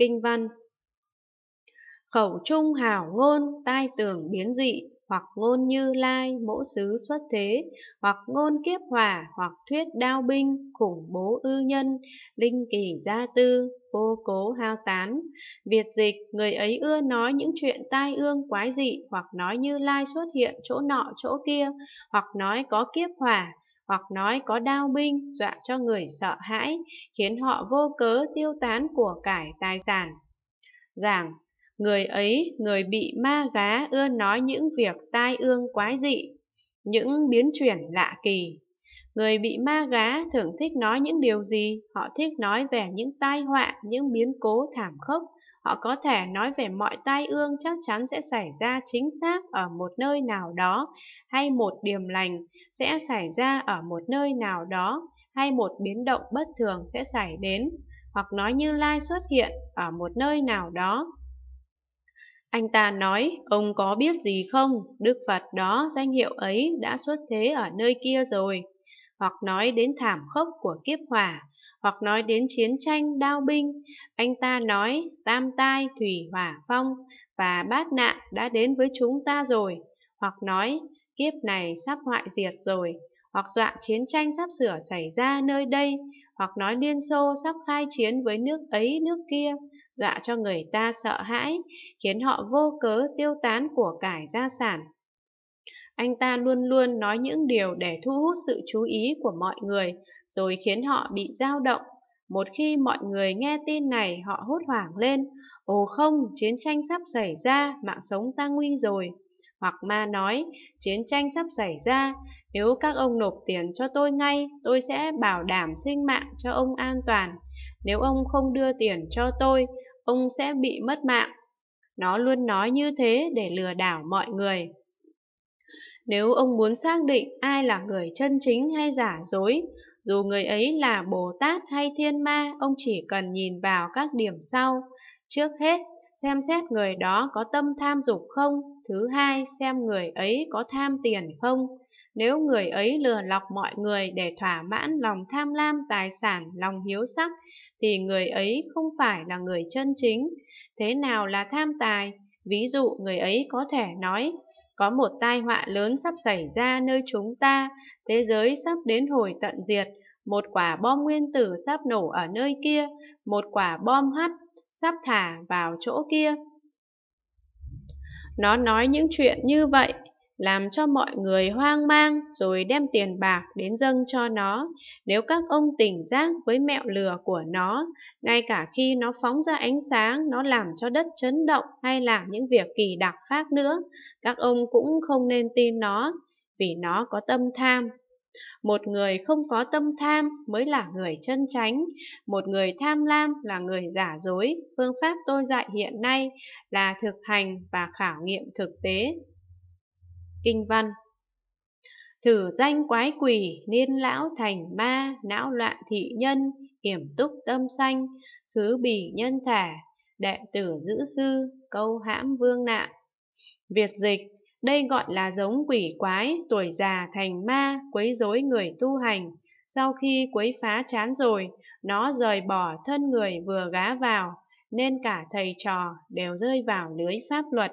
kinh văn. Khẩu trung hảo ngôn, tai tường biến dị, hoặc ngôn Như Lai, mẫu xứ xuất thế, hoặc ngôn kiếp hỏa, hoặc thuyết đao binh, khủng bố ư nhân, linh kỳ gia tư, vô cố hao tán. Việt dịch, người ấy ưa nói những chuyện tai ương quái dị, hoặc nói Như Lai xuất hiện chỗ nọ chỗ kia, hoặc nói có kiếp hỏa, hoặc nói có đao binh, dọa cho người sợ hãi, khiến họ vô cớ tiêu tán của cải tài sản. Giảng, người ấy, người bị ma gá ưa nói những việc tai ương quái dị, những biến chuyển lạ kỳ. Người bị ma gá thường thích nói những điều gì? Họ thích nói về những tai họa, những biến cố thảm khốc. Họ có thể nói về mọi tai ương chắc chắn sẽ xảy ra chính xác ở một nơi nào đó, hay một điềm lành sẽ xảy ra ở một nơi nào đó, hay một biến động bất thường sẽ xảy đến, hoặc nói Như Lai xuất hiện ở một nơi nào đó. Anh ta nói, ông có biết gì không? Đức Phật đó, danh hiệu ấy đã xuất thế ở nơi kia rồi. Hoặc nói đến thảm khốc của kiếp hỏa, hoặc nói đến chiến tranh, đao binh. Anh ta nói, tam tai, thủy, hỏa, phong và bát nạn đã đến với chúng ta rồi. Hoặc nói, kiếp này sắp hoại diệt rồi. Hoặc dọa chiến tranh sắp sửa xảy ra nơi đây. Hoặc nói Liên Xô sắp khai chiến với nước ấy nước kia, dọa cho người ta sợ hãi, khiến họ vô cớ tiêu tán của cải gia sản. Anh ta luôn luôn nói những điều để thu hút sự chú ý của mọi người, rồi khiến họ bị dao động. Một khi mọi người nghe tin này, họ hốt hoảng lên, ồ không, chiến tranh sắp xảy ra, mạng sống ta nguy rồi. Hoặc ma nói, chiến tranh sắp xảy ra, nếu các ông nộp tiền cho tôi ngay, tôi sẽ bảo đảm sinh mạng cho ông an toàn. Nếu ông không đưa tiền cho tôi, ông sẽ bị mất mạng. Nó luôn nói như thế để lừa đảo mọi người. Nếu ông muốn xác định ai là người chân chính hay giả dối, dù người ấy là Bồ Tát hay Thiên Ma, ông chỉ cần nhìn vào các điểm sau. Trước hết, xem xét người đó có tâm tham dục không. Thứ hai, xem người ấy có tham tiền không. Nếu người ấy lừa lọc mọi người để thỏa mãn lòng tham lam tài sản, lòng hiếu sắc, thì người ấy không phải là người chân chính. Thế nào là tham tài? Ví dụ, người ấy có thể nói, có một tai họa lớn sắp xảy ra nơi chúng ta, thế giới sắp đến hồi tận diệt, một quả bom nguyên tử sắp nổ ở nơi kia, một quả bom hắt sắp thả vào chỗ kia. Nó nói những chuyện như vậy, làm cho mọi người hoang mang, rồi đem tiền bạc đến dâng cho nó. Nếu các ông tỉnh giác với mẹo lừa của nó, ngay cả khi nó phóng ra ánh sáng, nó làm cho đất chấn động hay làm những việc kỳ đặc khác nữa, các ông cũng không nên tin nó, vì nó có tâm tham. Một người không có tâm tham mới là người chân chánh. Một người tham lam là người giả dối. Phương pháp tôi dạy hiện nay là thực hành và khảo nghiệm thực tế. Kinh văn. Thử danh quái quỷ, niên lão thành ma, não loạn thị nhân, yểm túc tâm sanh, khứ bỉ nhân thể, đệ tử giữ sư, câu hãm vương nạn. Việt dịch, đây gọi là giống quỷ quái, tuổi già thành ma, quấy rối người tu hành. Sau khi quấy phá chán rồi, nó rời bỏ thân người vừa gá vào, nên cả thầy trò đều rơi vào lưới pháp luật.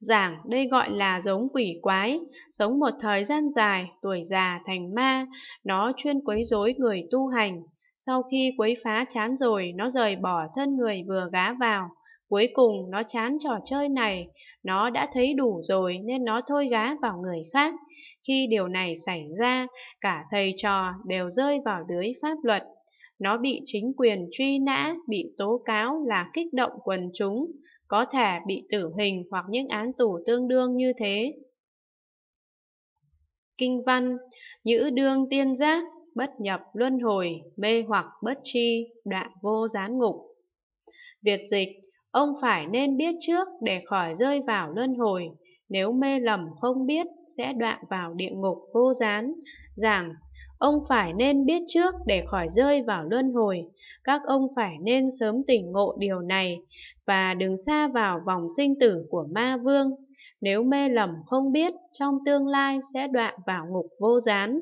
Giảng, đây gọi là giống quỷ quái, sống một thời gian dài, tuổi già thành ma, nó chuyên quấy rối người tu hành. Sau khi quấy phá chán rồi, nó rời bỏ thân người vừa gá vào. Cuối cùng nó chán trò chơi này, nó đã thấy đủ rồi nên nó thôi gá vào người khác. Khi điều này xảy ra, cả thầy trò đều rơi vào lưới pháp luật. Nó bị chính quyền truy nã, bị tố cáo là kích động quần chúng, có thể bị tử hình hoặc những án tù tương đương như thế. Kinh văn, nhữ đương tiên giác, bất nhập luân hồi, mê hoặc bất tri, đoạn vô gián ngục. Việt dịch, ông phải nên biết trước để khỏi rơi vào luân hồi, nếu mê lầm không biết sẽ đọa vào địa ngục vô gián. Giảng, ông phải nên biết trước để khỏi rơi vào luân hồi, các ông phải nên sớm tỉnh ngộ điều này và đừng sa vào vòng sinh tử của ma vương. Nếu mê lầm không biết, trong tương lai sẽ đọa vào ngục vô gián.